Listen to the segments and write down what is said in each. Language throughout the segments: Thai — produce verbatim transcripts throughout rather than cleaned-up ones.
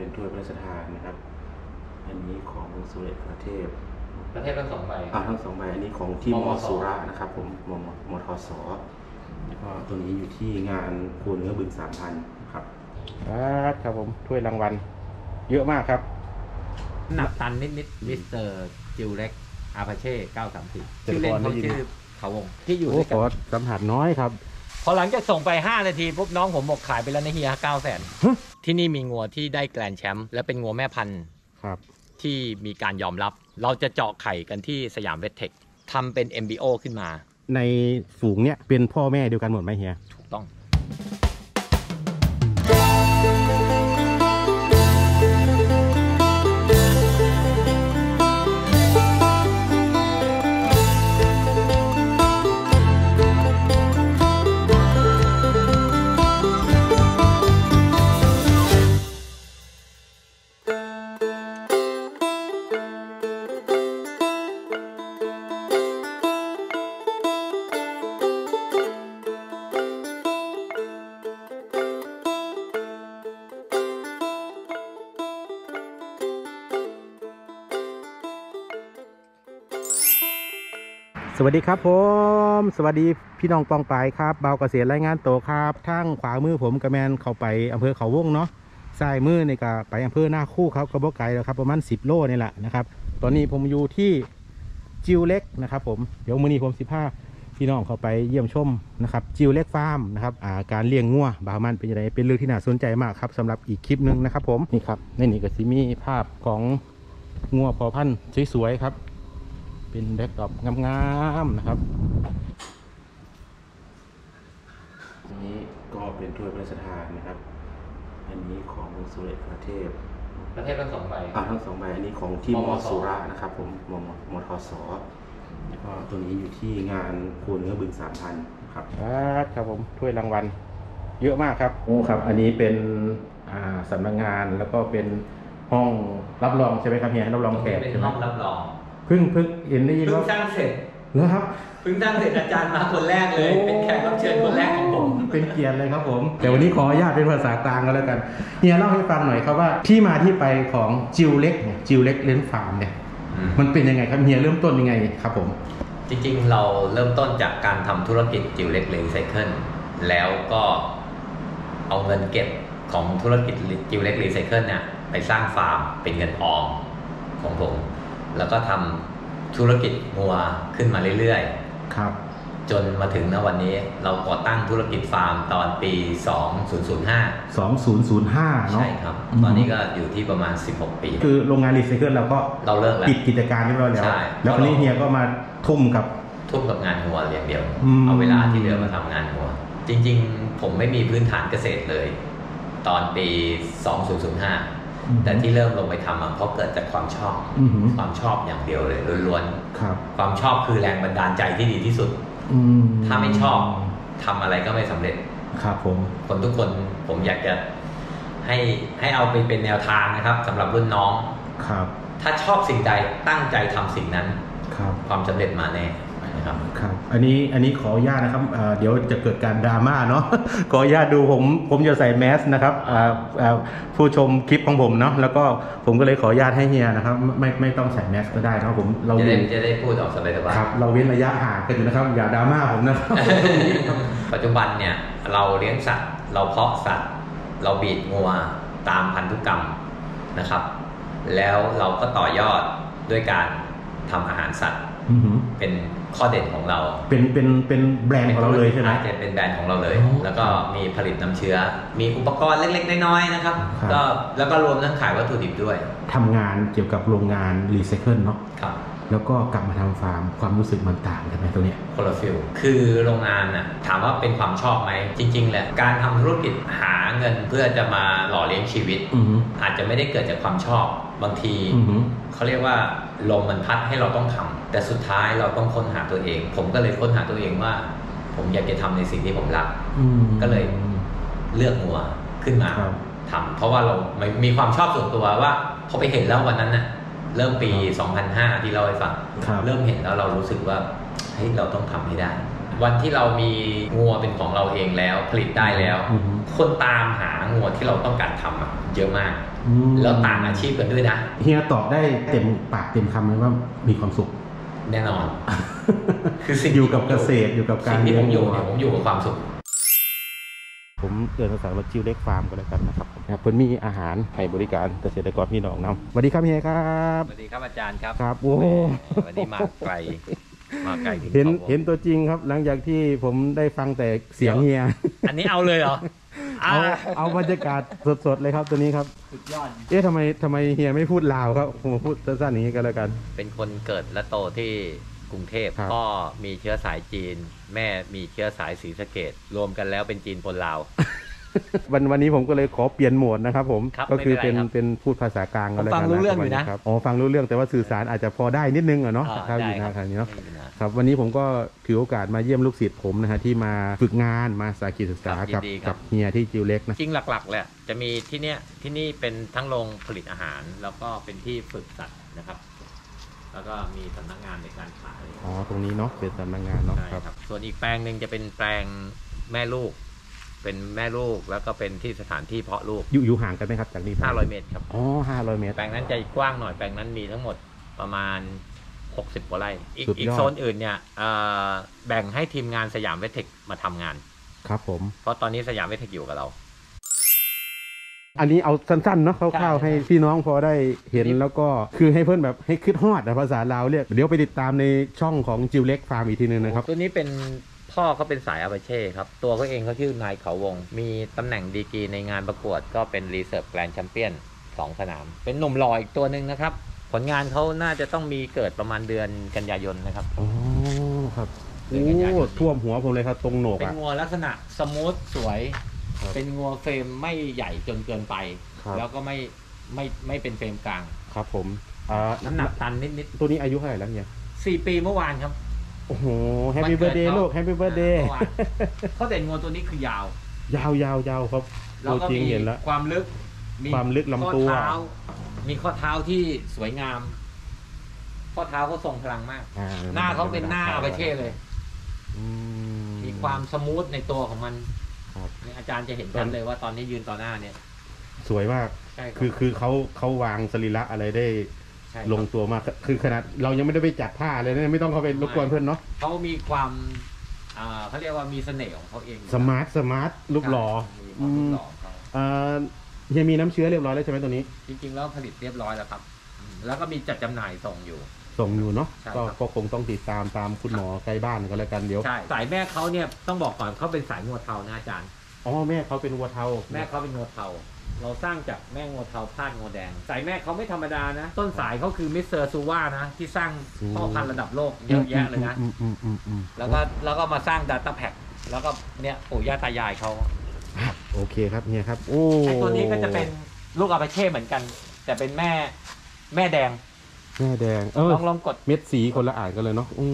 เป็นถ้วยพระราชทานนะครับอันนี้ของสุเรศประเทศประเทศทั้งสองใบอ่าทั้งสองใบอันนี้ของที่มอสุรานะครับผมมอมอทสก็ตัวนี้อยู่ที่งานโคเนื้อบึงสามพันครับครับผมถ้วยรางวัลเยอะมากครับหนักตันนิดนิดมิสเตอร์จิลเล็กอาพาเช่เก้าสามสี่ชื่อเล่นเขาชื่อเขาวงที่อยู่ด้วยกันสัมผัสน้อยครับพอหลังจากส่งไปห้านาทีปุ๊บน้องผมบอกขายไปแล้วนะเฮียเก้าแสนที่นี่มีงัวที่ได้แกรนด์แชมป์และเป็นงัวแม่พันธุ์ครับที่มีการยอมรับเราจะเจาะไข่กันที่สยามเวทเทคทำเป็น เอ็ม บี โอ ขึ้นมาในฝูงเนี้ยเป็นพ่อแม่เดียวกันหมดไหมเฮียถูกต้องสวัสดีครับผมสวัสดีพี่น้องปองปายครับเบาเกษตรรายงานโตครับทางขวามือผมกระแมนเข้าไปอำเภอเขาวงเนาะซ้ายมือในกะไปอำเภอหน้าคู่ครับกระบอกไก่แล้วครับประมาณสิบโลนี่แหละนะครับตอนนี้ผมอยู่ที่จิวเล็กนะครับผมเดี๋ยวมื้อนี้ผมสิพาพี่น้องเข้าไปเยี่ยมชมนะครับจิวเล็กฟาร์มนะครับอ่าการเลี้ยงงัวบามันเป็นยังไงเป็นเรื่องที่น่าสนใจมากครับสำหรับอีกคลิปหนึ่งนะครับผมนี่ครับในนี้ก็สิมีภาพของงัวพอพันธุ์สวยๆครับเป็นแบ็กดรอปงามๆนะครับอันนี้ก็เป็นถ้วยพระราชทานนะครับอันนี้ของสุเรศประเทศประเทศทั้งสองใบอ่าทั้งสองใบอันนี้ของที่มอสุรานะครับผมมอมอทสก็ตัวนี้อยู่ที่งานโคเนื้อบึงสามพันครับครับผมถ้วยรางวัลเยอะมากครับโอ้ครับอันนี้เป็นอ่าสำนักงานแล้วก็เป็นห้องรับรองใช่ไหมครับเฮียรับรองแขกใช่ไหมห้องรับรองพึ่งพึ่งเห็นได้ยินว่าพึ่งสร้างเสร็จแล้วครับพึ่งสร้างเสร็จอาจารย์มาคนแรกเลยเป็นแขกรับเชิญคนแรกของผมเป็นเกียรติเลยครับผมแต่วันนี้ขออนุญาตเป็นภาษากลางก็แล้วกันเนี่ยเล่าให้ฟังหน่อยครับว่าที่มาที่ไปของจิวเล็กเนี่ยจิวเล็กเลี้ยงฟาร์มเนี่ยมันเป็นยังไงครับเนี่ยเริ่มต้นยังไงครับผมจริงๆเราเริ่มต้นจากการทำธุรกิจจิวเล็กรีไซเคิลแล้วก็เอาเงินเก็บของธุรกิจจิวเล็กรีไซเคิลเนี่ยไปสร้างฟาร์มเป็นเงินออมของผมแล้วก็ทำธุรกิจงัวขึ้นมาเรื่อยๆครับจนมาถึงณวันนี้เราก่อตั้งธุรกิจฟาร์มตอนปีสองพันห้า สองพันห้าเนาะใช่ครับตอนนี้ก็อยู่ที่ประมาณสิบหกปีคือโรงงานรีไซเคิลเราก็เราเลิกแล้วปิดกิจการเรียบร้อยแล้วแล้วคนนี้เฮียก็มาทุ่มกับทุ่มกับงานงัวอย่างเดียวเอาเวลาที่เหลือมาทำงานงัวจริงๆผมไม่มีพื้นฐานเกษตรเลยตอนปีสองพันห้าแต่ที่เริ่มลงไปทำเพราะเกิดจากความชอบความชอบอย่างเดียวเลยล้วนๆความชอบคือแรงบันดาลใจที่ดีที่สุดถ้าไม่ชอบทำอะไรก็ไม่สำเร็จครับผมคนทุกคนผมอยากจะให้ให้เอาไปเป็นแนวทางนะครับสำหรับรุ่นน้องครับถ้าชอบสิ่งใดตั้งใจทำสิ่งนั้นครับความสำเร็จมาแน่ครับครับอันนี้อันนี้ขออนุญาตนะครับเดี๋ยวจะเกิดการดราม่าเนาะขออนุญาตดูผมผมจะใส่แมสนะครับผู้ชมคลิปของผมเนาะแล้วก็ผมก็เลยขออนุญาตให้เฮียนะครับไม่ไม่ต้องใส่แมสก็ได้นะผมเราจะได้จะได้พูดออกสบายๆครับเราเว้นระยะห่างกันอยู่นะครับอย่าดราม่าผมนะครับปัจจุบันเนี่ยเราเลี้ยงสัตว์เราเพาะสัตว์เราบีดงัวตามพันธุกรรมนะครับแล้วเราก็ต่อยอดด้วยการทำอาหารสัตว์เป็นข้อเด่นของเราเป็นเป็นเป็นแบรนด์ของเราเลยใช่ไหมจะเป็นแบรนด์ของเราเลยแล้วก็มีผลิตน้ำเชื้อมีอุปกรณ์เล็กๆน้อยๆนะครับก็แล้วก็รวมทั้งขายวัตถุดิบด้วยทำงานเกี่ยวกับโรงงานรีไซเคิลเนาะครับแล้วก็กลับมาทำฟาร์มความรู้สึกมันต่างกันไหมตัวเนี้ยคนละฟิลคือโรงงานน่ะถามว่าเป็นความชอบไหมจริงๆแหละการทำธุรกิจหาเงินเพื่อจะมาหล่อเลี้ยงชีวิตอาจจะไม่ได้เกิดจากความชอบบางทีเขาเรียกว่าลมมันพัดให้เราต้องทำแต่สุดท้ายเราต้องค้นหาตัวเองผมก็เลยค้นหาตัวเองว่าผมอยากจะทำในสิ่งที่ผมรักก็เลยเลือกงัวขึ้นมาทำเพราะว่าเรามีความชอบส่วนตัวว่าพอไปเห็นแล้ววันนั้นน่ะเริ่มปีสองพันห้าที่เราไปฟังเริ่มเห็นแล้วเรารู้สึกว่าเฮ้ยเราต้องทำให้ได้วันที่เรามีงัวเป็นของเราเองแล้วผลิตได้แล้วคนตามหางัวที่เราต้องการทำอ่ะ เยอะมากแล้วต่างอาชีพกันด้วยนะเฮียตอบได้เต็มปากเต็มคำเลยว่ามีความสุขแน่นอนคือสิ่งอยู่กับเกษตรอยู่กับการเลี้ยงวัวผมอยู่กับความสุขผมเดินสายมาจิวเล็กฟาร์มกันแล้วกันนะครับเพิ่นมีอาหารให้บริการเกษตรกรพี่น้องนำสวัสดีครับเฮียครับสวัสดีครับอาจารย์ครับครับโอ้วันนี้มาไกลมาไกลเห็นเห็นตัวจริงครับหลังจากที่ผมได้ฟังแต่เสียงเฮียอันนี้เอาเลยเหรอเอาเอาบรรยากาศสดๆเลยครับตัวนี้ครับสุดยอดเอ๊ะทำไมทำไมเฮียไม่พูดลาวครับผมพูดสั้นๆอย่างนี้กันแล้วกันเป็นคนเกิดและโตที่กรุงเทพพ่อมีเชื้อสายจีนแม่มีเชื้อสายศรีสะเกษรวมกันแล้วเป็นจีนปนลาววันวันนี้ผมก็เลยขอเปลี่ยนโหมดนะครับผมก็คือเป็นเป็นพูดภาษากลางกันแล้วกันนะครับอ๋อฟังรู้เรื่องแต่ว่าสื่อสารอาจจะพอได้นิดนึงอ่ะเนาะครับอยู่นะครับเนาะครับวันนี้ผมก็ถือโอกาสมาเยี่ยมลูกศิษย์ผมนะฮะที่มาฝึกงานมาสาขาศึกษากับกับเฮียที่จิวเล็กนะจริงหลักๆแหละจะมีที่เนี้ยที่นี่เป็นทั้งโรงผลิตอาหารแล้วก็เป็นที่ฝึกสัตว์นะครับแล้วก็มีสำนักงานในการขายอ๋อตรงนี้เนาะเป็นสำนักงานเนาะครับส่วนอีกแปลงหนึ่งจะเป็นแปลงแม่ลูกเป็นแม่ลูกแล้วก็เป็นที่สถานที่เพาะลูกอยู่อยู่ห่างกันไหมครับจากนี้ห้าร้อยเมตรครับอ๋อห้าร้อยเมตรแปลงนั้นจะกว้างหน่อยแปลงนั้นมีทั้งหมดประมาณหกสิบกว่าไร่อีกอีกโซนอื่นเนี่ยแบ่งให้ทีมงานสยามเวทเทคมาทำงานครับผมเพราะตอนนี้สยามเวทเทคอยู่กับเราอันนี้เอาสั้นๆเนาะคร่าวๆให้พี่น้องพอได้เห็นแล้วก็คือให้เพื่อนแบบให้คิดฮอดภาษาลาวเรียกเดี๋ยวไปติดตามในช่องของจิวเล็กฟาร์มอีกทีนึงนะครับตัวนี้เป็นพ่อเขาเป็นสายอาบาเช่ครับตัวเขาเองเขาชื่อนายเขาวงมีตำแหน่งดีกรีในงานประกวดก็เป็นรีเซิร์ฟแกรนด์แชมเปี้ยนสองสนามเป็นหนุ่มลอยอีกตัวหนึ่งนะครับผลงานเขาน่าจะต้องมีเกิดประมาณเดือนกันยายนนะครับโอ้ครับโอ้ท่วมหัวผมเลยครับตรงโหนกเป็นงัวลักษณะสมูทสวยเป็นงัวเฟรมไม่ใหญ่จนเกินไปแล้วก็ไม่ไม่ไม่เป็นเฟรมกลางครับผมน้ำหนักตันนิดๆตัวนี้อายุเท่าไหร่แล้วเนี่ยสี่ปีเมื่อวานครับโอ้โหแฮปปี้เบิร์ดเดย์ลูกแฮปปี้เบิร์ดเดย์เขาเด่นงัวตัวนี้คือยาวยาวยาวยาวครับแล้วก็มีความลึกมีความลึกลำตัวมีข้อเท้าที่สวยงามข้อเท้าเขาทรงพลังมากหน้าเขาเป็นหน้าอาบาเช่เลยมีความสมูทในตัวของมันอาจารย์จะเห็นชัดเลยว่าตอนนี้ยืนต่อหน้าเนี่ยสวยมากคือคือเขาเขาวางสรีระอะไรได้ลงตัวมากคือขนาดเรายังไม่ได้ไปจัดท่าเลยนะไม่ต้องเขาไปรบกวนเพื่อนเนาะเขามีความเขาเรียกว่ามีเสน่ห์ของเขาเองสมาร์ทสมาร์ทรูปหล่อยังมีน้ำเชื้อเรียบร้อยแล้วใช่ไหมตัวนี้จริงๆแล้วผลิตเรียบร้อยแล้วครับแล้วก็มีจัดจำหน่ายส่งอยู่ส่งอยู่เนาะก็คงต้องติดตามตามคุณหมอใกล้บ้านก็แล้วกันเดี๋ยวสายแม่เขาเนี่ยต้องบอกก่อนเขาเป็นสายงัวเทานะอาจารย์อ๋อแม่เขาเป็นงัวเทาแม่เขาเป็นงัวเทาเราสร้างจากแม่งัวเทาพาดงัวแดงสายแม่เขาไม่ธรรมดานะต้นสายเขาคือมิสเตอร์ซูว่านะที่สร้างพ่อพันธุ์ระดับโลกเยอะแยะเลยนะแล้วก็แล้วก็มาสร้างดัตต้าแพ็กแล้วก็เนี่ยปู่ย่าตายายเขาโอเคครับเนี่ยครับโอ้ตัวนี้ก็จะเป็นลูกอาบาเช่เหมือนกันแต่เป็นแม่แม่แดงแม่แดงเออลองลองกดเม็ดสีคนละอ่านกันเลยเนาะอื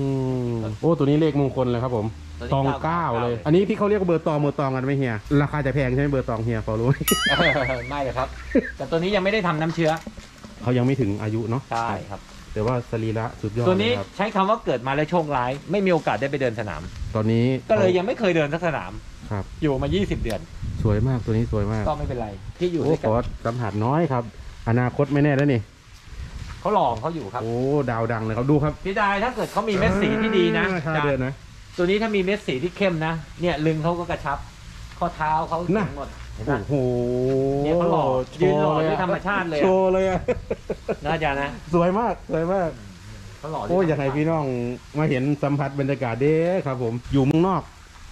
อโอ้ตัวนี้เลขมงคลเลยครับผมตองเก้าเลยอันนี้พี่เขาเรียกเบอร์ตองเบอร์ตองกันไหมเฮียราคาจะแพงใช่ไหมเบอร์ตองเฮียพอรู้ไม่เลยครับแต่ตัวนี้ยังไม่ได้ทำน้ำเชื้อเขายังไม่ถึงอายุเนาะใช่ครับแต่ว่าสรีระสุดยอดตัวนี้ใช้คำว่าเกิดมาแล้วโชคร้ายไม่มีโอกาสได้ไปเดินสนามตอนนี้ก็เลยยังไม่เคยเดินสักสนามครับอยู่มายี่สิบเดือนสวยมากตัวนี้สวยมากก็ไม่เป็นไรที่อยู่ด้วยกันสัมผัสน้อยครับอนาคตไม่แน่แล้วนี่เขาหลอกเขาอยู่ครับโอ้ดาวดังเลยครับดูครับพี่ดายถ้าเกิดเขามีเม็ดสีที่ดีนะดาวนะตัวนี้ถ้ามีเม็ดสีที่เข้มนะเนี่ยลึงเขาก็กระชับข้อเท้าเขาหมดโอ้โหเนี่ยเขาหล่อยืนหล่อด้วยธรรมชาติเลยโชว์เลยอะน่าจะนะสวยมากสวยมากเขาหล่อโอ้อยากให้พี่น้องมาเห็นสัมผัสบรรยากาศเด้ครับผมอยู่เมืองนอก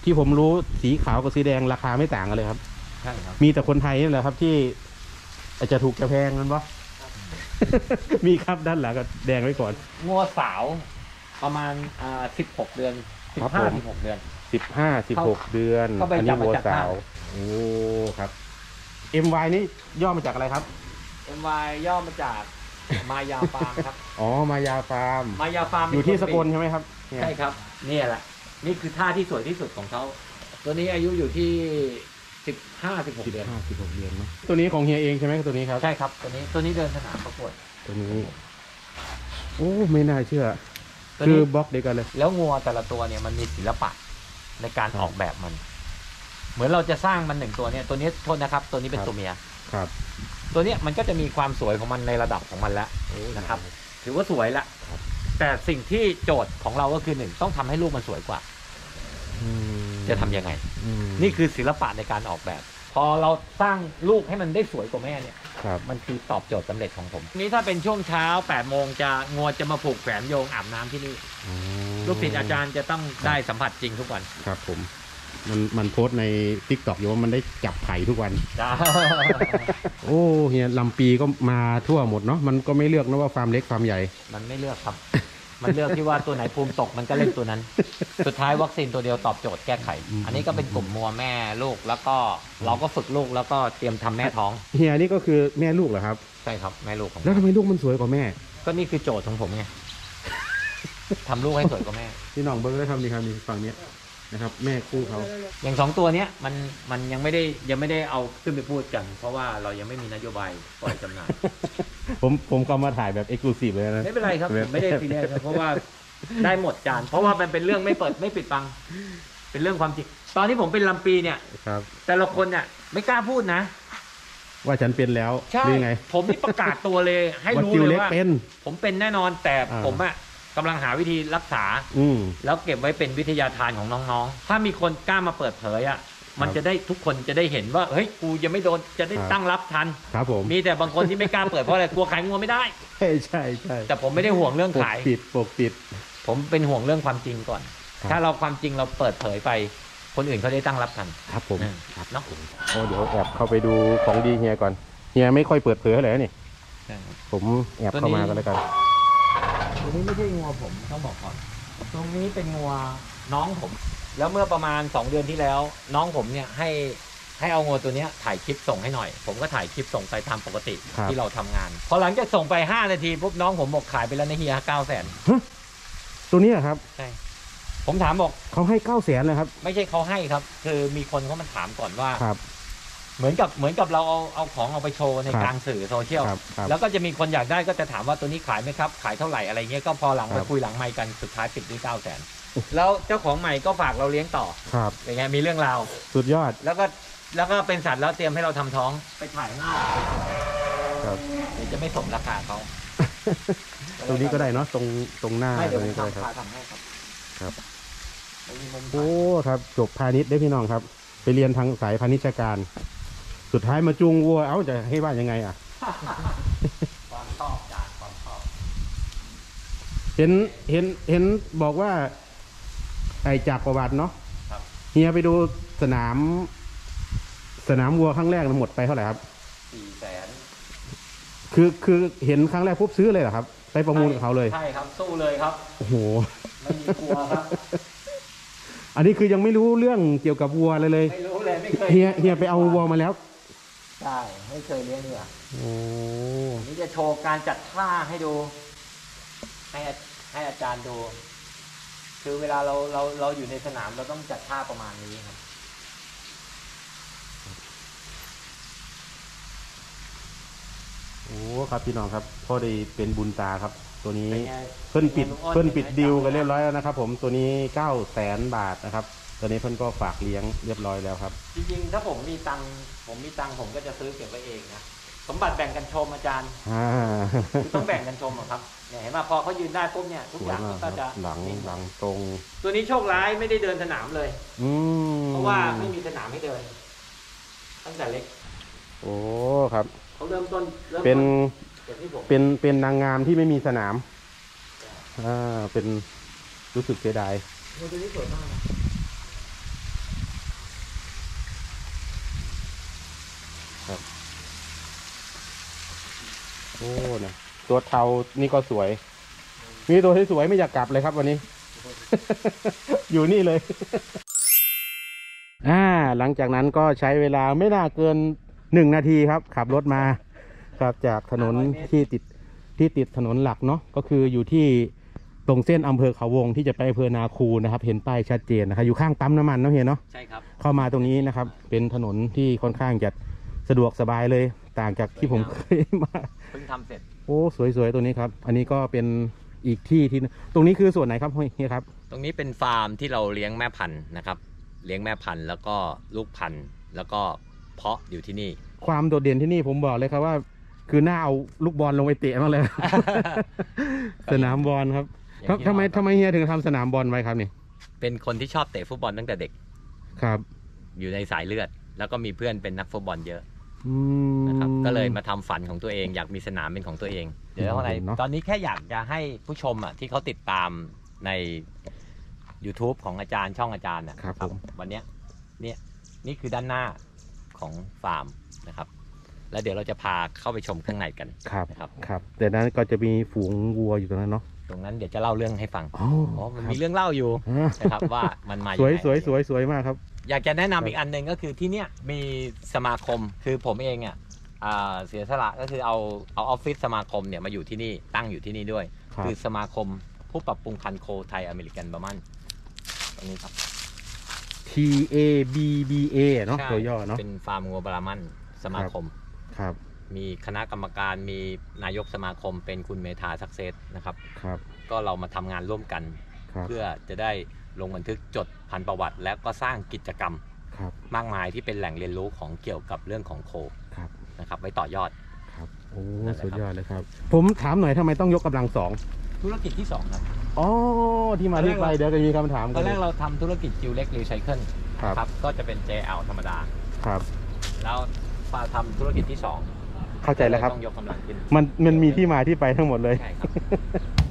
ที่ผมรู้สีขาวกับสีแดงราคาไม่ต่างกันเลยครับใช่ครับมีแต่คนไทยนี่แหละครับที่อาจจะถูกจะแพงนั่นปะมีครับด้านหลังก็แดงไว้ก่อนงัวสาวประมาณอ่าสิบหกเดือนสิบห้าสิบหกเดือนสิบห้าสิบหกเดือนอันนี้งัวสาวโอ้ครับ เอ็ม วาย นี่ย่อมาจากอะไรครับ เอ็ม วาย ย่อมาจากมายาฟาร์มครับอ๋อมายาฟาร์มมายาฟาร์มอยู่ที่สกลใช่ไหมครับใช่ครับนี่แหละนี่คือท่าที่สวยที่สุดของเขาตัวนี้อายุอยู่ที่สิบห้าสิบหกเดือนสิบหกเดือนเนาะตัวนี้ของเฮียเองใช่ไหมตัวนี้ครับใช่ครับตัวนี้ตัวนี้เดินสนามประกวดตัวนี้โอ้ไม่น่าเชื่อคือบล็อกเดียวกันเลยแล้วงัวแต่ละตัวเนี่ยมันมีศิลปะในการออกแบบมันเหมือนเราจะสร้างมันหนึ่งตัวเนี่ยตัวนี้โทษนะครับตัวนี้เป็นตัวเมียครับ ตัวเนี้ยมันก็จะมีความสวยของมันในระดับของมันแล้วนะครับถือว่าสวยละแต่สิ่งที่โจทย์ของเราก็คือหนึ่งต้องทำให้รูปมันสวยกว่าจะทํำยังไงนี่คือศิลปะในการออกแบบพอเราสร้างรูปให้มันได้สวยกว่าแม่เนี่ยมันคือตอบโจทย์สำเร็จของผมนี้ถ้าเป็นช่วงเช้าแปดโมงจะงวดจะมาผูกแขวนโยงอาบน้ำที่นี่ลูกศิษย์อาจารย์จะต้องได้สัมผัสจริงทุกวันครับผมมันมันโพสในทิกตอกอยู่ว่ามันได้จับไผ่ทุกวันโอ้เฮียลำปีก็มาทั่วหมดเนาะมันก็ไม่เลือกนะว่าฟาร์มเล็กฟาร์มใหญ่มันไม่เลือกครับมันเลือกที่ว่าตัวไหนภูมิตกมันก็เล่นตัวนั้นสุดท้ายวัคซีนตัวเดียวตอบโจทย์แก้ไขอันนี้ก็เป็นกลุ่มมัวแม่ลูกแล้วก็เราก็ฝึกลูกแล้วก็เตรียมทำแม่ท้องเฮียนี่ก็คือแม่ลูกเหรอครับใช่ครับแม่ลูกของแล้วทำไมลูกมันสวยกว่าแม่ก็นี่คือโจทย์ของผมไงทำลูกให้สวยกว่าแม่ที่น้องเบิร์ดได้ทำดีครับมีฝั่งนี้นะครับแม่คู่เขาอย่างสองตัวเนี้ยมันมันยังไม่ได้ยังไม่ได้เอาขึ้นไปพูดกันเพราะว่าเรายังไม่มีนโยบายปล่อยจำหน่ายผมผมก็มาถ่ายแบบเอ็กซ์คลูซีฟเลยนะไม่เป็นไรครับไม่ได้ซีเรียสครับเพราะว่าได้หมดจานเพราะว่ามันเป็นเรื่องไม่เปิดไม่ปิดบังเป็นเรื่องความจริงตอนที่ผมเป็นลำปีเนี่ยครับแต่ละคนเนี่ยไม่กล้าพูดนะว่าฉันเป็นแล้วใช่ไงผมนี่ประกาศตัวเลยให้รู้เลยว่าผมเป็นแน่นอนแต่ผมอะกำลังหาวิธีรักษาอืแล้วเก็บไว้เป็นวิทยาทานของน้องๆถ้ามีคนกล้ามาเปิดเผยอ่ะมันจะได้ทุกคนจะได้เห็นว่าเฮ้ยกูยังไม่โดนจะได้ตั้งรับทันครับผมมีแต่บางคนที่ไม่กล้าเปิดเพราะอะไรกลัวขายงัวไม่ได้ใช่ใช่ใช่แต่ผมไม่ได้ห่วงเรื่องขายปิดปกปิดผมเป็นห่วงเรื่องความจริงก่อนถ้าเราความจริงเราเปิดเผยไปคนอื่นเขาได้ตั้งรับทันครับผมครับเนาะโอ้เดี๋ยวแอบเข้าไปดูของดีเฮียก่อนเฮียไม่ค่อยเปิดเผยเลยนี่ผมแอบเข้ามากันแล้วกันตรงนี้ไม่ใช่งัวผมต้องบอกก่อนตรงนี้เป็นงัวน้องผมแล้วเมื่อประมาณสองเดือนที่แล้วน้องผมเนี่ยให้ให้เอางัวตัวเนี้ยถ่ายคลิปส่งให้หน่อยผมก็ถ่ายคลิปส่งไปตามปกติที่เราทำงานพอหลังจากส่งไปห้านาทีปุ๊บน้องผมบอกขายไปแล้วนะเฮียเก้าแสนตัวนี้ครับใช่ผมถามบอกเขาให้เก้าแสนเลยครับไม่ใช่เขาให้ครับคือมีคนเขามันถามก่อนว่าเหมือนกับเหมือนกับเราเอาเอาของเอาไปโชว์ในกลางสื่อโซเชียลแล้วก็จะมีคนอยากได้ก็จะถามว่าตัวนี้ขายไหมครับขายเท่าไหร่อะไรเงี้ยก็พอหลังไปคุยหลังไมค์กันสุดท้ายปิดด้วยเก้าแสนแล้วเจ้าของใหม่ก็ฝากเราเลี้ยงต่อครับอย่างเงี้ยมีเรื่องราวสุดยอดแล้วก็แล้วก็เป็นสัตว์แล้วเตรียมให้เราทำท้องไปถ่ายหน้าครับเดี๋ยวจะไม่สมราคาเขาตัวนี้ก็ได้เนาะตรงตรงหน้าตัวนี้ก็ได้ครับครับโอ้ครับจบพาณิชย์ได้พี่น้องครับไปเรียนทางสายพาณิชยการสุดท้ายมาจูงวัวเอ้าจะให้ว่ายังไงอ่ะความชอบจากความชอบเห็นเห็นเห็นบอกว่าไอจากประวัติเนาะเฮียไปดูสนามสนามวัวครั้งแรกมันหมดไปเท่าไหร่ครับสี่แสนคือคือเห็นครั้งแรกปุ๊บซื้อเลยเหรอครับไปประมูลกับเขาเลยใช่ครับสู้เลยครับโอ้โหไม่มีกลัวครับอันนี้คือยังไม่รู้เรื่องเกี่ยวกับวัวเลยเลยไม่รู้เลยไม่เคยเฮียเฮียไปเอาวัวมาแล้วใช่ไม่เคยเลี้ยงเหรอโอ้นี่จะโชว์การจัดท่าให้ดูให้ให้อาจารย์ดูคือเวลาเราเราเราอยู่ในสนามเราต้องจัดท่าประมาณนี้ครับโอ้ครับพี่น้องครับพ่อได้เป็นบุญตาครับตัวนี้เพิ่นปิดเพิ่นปิดดิวกันเรียบร้อยแล้วนะครับผมตัวนี้เก้าแสนบาทนะครับตัวนี้เพิ่นก็ฝากเลี้ยงเรียบร้อยแล้วครับจริงๆถ้าผมมีตังผมมีตังผมก็จะซื้อเก็บไว้เองนะสมบัติแบ่งกันชมอาจารย์ต้องแบ่งกันชมครับเนี่ยเห็นว่าพอเขายืนได้ปุ๊บเนี่ยทุกอย่างก็จะหลังหลังตรงตัวนี้โชคร้ายไม่ได้เดินสนามเลยอืเพราะว่าไม่มีสนามให้เดินตั้งแต่เล็กโอ้ครับเขาเริ่มต้นเป็นเป็นเป็นนางงามที่ไม่มีสนามอ่าเป็นรู้สึกเสียดายตัวนี้สวยมากครับโอ้นะตัวเทานี่ก็สวยมีตัวที่สวยไม่อยากกลับเลยครับวันนี้ อยู่นี่เลย อ่าหลังจากนั้นก็ใช้เวลาไม่น่าเกินหนึ่งนาทีครับขับรถมาครับจากถนนที่ติดที่ติดถนนหลักเนาะก็คืออยู่ที่ตรงเส้นอำเภอเขาวงที่จะไปอำเภอนาคูนะครับเห็นป้ายชัดเจนนะครับอยู่ข้างปั๊มน้ำมันเนาะเฮียเนาะใช่ครับเข้ามาตรงนี้นะครับเป็นถนนที่ค่อนข้างจะสะดวกสบายเลยต่างจากที่ผมเคยมาเพิ่งทำเสร็จโอ้สวยๆตัวนี้ครับอันนี้ก็เป็นอีกที่ที่ตรงนี้คือส่วนไหนครับเฮียครับตรงนี้เป็นฟาร์มที่เราเลี้ยงแม่พันธุ์นะครับเลี้ยงแม่พันธุ์แล้วก็ลูกพันธุ์แล้วก็เพาะอยู่ที่นี่ ความโดดเด่นที่นี่ผมบอกเลยครับว่าคือหน้าเอาลูกบอลลงไปเตะมากเลยสนามบอลครับทำไมทำไมเฮียถึงทำสนามบอลไว้ครับนี่เป็นคนที่ชอบเตะฟุตบอลตั้งแต่เด็กครับอยู่ในสายเลือดแล้วก็มีเพื่อนเป็นนักฟุตบอลเยอะนะครับก็เลยมาทำฝันของตัวเองอยากมีสนามเป็นของตัวเองเดี๋ยวอะไรตอนนี้แค่อยากจะให้ผู้ชมอ่ะที่เขาติดตามใน ยูทูบ ของอาจารย์ช่องอาจารย์นะครับวันนี้เนี่ยนี่คือด้านหน้าของฟาร์มนะครับแล้วเดี๋ยวเราจะพาเข้าไปชมข้างในกันครับครับครับแต่นั้นก็จะมีฝูงวัวอยู่ตรงนั้นเนาะตรงนั้นเดี๋ยวจะเล่าเรื่องให้ฟังอ๋อมันมีเรื่องเล่าอยู่นะครับว่ามันมาสวยสวยสวยสวยมากครับอยากจะแนะนำอีกอันหนึ่งก็คือที่เนี่ยมีสมาคมคือผมเองอ่ะเสียสละก็คือเอาเอาออฟฟิศสมาคมเนี่ยมาอยู่ที่นี่ตั้งอยู่ที่นี่ด้วยคือสมาคมผู้ปรับปรุงพันธุ์โคไทยอเมริกันบามันตรงนี้ครับ ที เอ บี บี เอ เนาะตัวย่อเนาะเป็นฟาร์มงัวบรามันสมาคมครับมีคณะกรรมการมีนายกสมาคมเป็นคุณเมธาซักเซสนะครับครับก็เรามาทำงานร่วมกันเพื่อจะได้ลงบันทึกจดพันประวัติและก็สร้างกิจกรรมมากมายที่เป็นแหล่งเรียนรู้ของเกี่ยวกับเรื่องของโคนะครับไว้ต่อยอดครับโอ้สุดยอดเลยครับผมถามหน่อยทำไมต้องยกกำลังสองธุรกิจที่สองครับอ๋อที่มาที่ไปเดี๋ยวจะมีคำถามตอนแรกเราทำธุรกิจจิวเล็กรีไซเคิลครับก็จะเป็น เจ แอล ธรรมดาครับแล้วมาทำธุรกิจที่สองเข้าใจแล้วครับมันมันมีที่มาที่ไปทั้งหมดเลยใช่ครับ